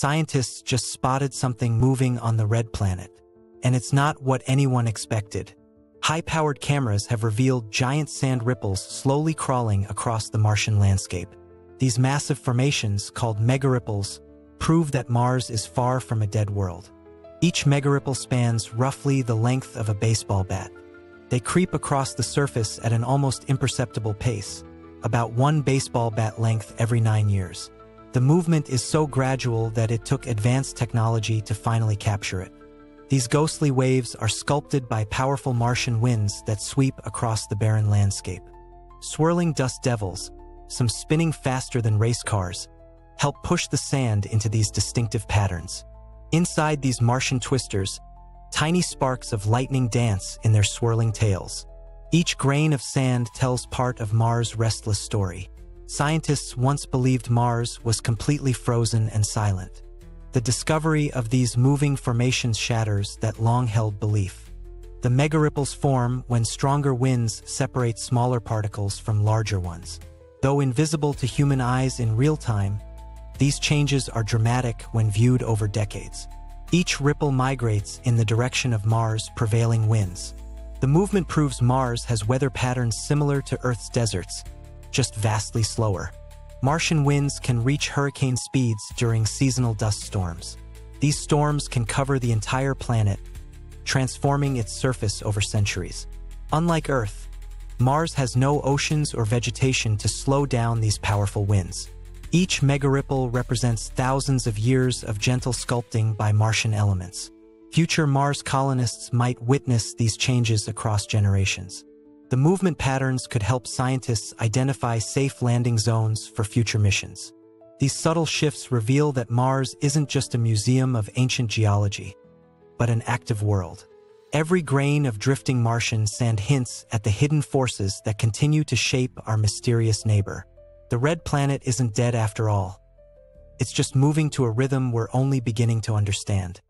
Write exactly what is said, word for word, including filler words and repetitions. Scientists just spotted something moving on the red planet. And it's not what anyone expected. High-powered cameras have revealed giant sand ripples slowly crawling across the Martian landscape. These massive formations, called megaripples, prove that Mars is far from a dead world. Each megaripple spans roughly the length of a baseball bat. They creep across the surface at an almost imperceptible pace, about one baseball bat length every nine years. The movement is so gradual that it took advanced technology to finally capture it. These ghostly waves are sculpted by powerful Martian winds that sweep across the barren landscape. Swirling dust devils, some spinning faster than race cars, help push the sand into these distinctive patterns. Inside these Martian twisters, tiny sparks of lightning dance in their swirling tails. Each grain of sand tells part of Mars' restless story. Scientists once believed Mars was completely frozen and silent. The discovery of these moving formations shatters that long-held belief. The megaripples form when stronger winds separate smaller particles from larger ones. Though invisible to human eyes in real time, these changes are dramatic when viewed over decades. Each ripple migrates in the direction of Mars' prevailing winds. The movement proves Mars has weather patterns similar to Earth's deserts, just vastly slower. Martian winds can reach hurricane speeds during seasonal dust storms. These storms can cover the entire planet, transforming its surface over centuries. Unlike Earth, Mars has no oceans or vegetation to slow down these powerful winds. Each megaripple represents thousands of years of gentle sculpting by Martian elements. Future Mars colonists might witness these changes across generations. The movement patterns could help scientists identify safe landing zones for future missions. These subtle shifts reveal that Mars isn't just a museum of ancient geology, but an active world. Every grain of drifting Martian sand hints at the hidden forces that continue to shape our mysterious neighbor. The red planet isn't dead after all. It's just moving to a rhythm we're only beginning to understand.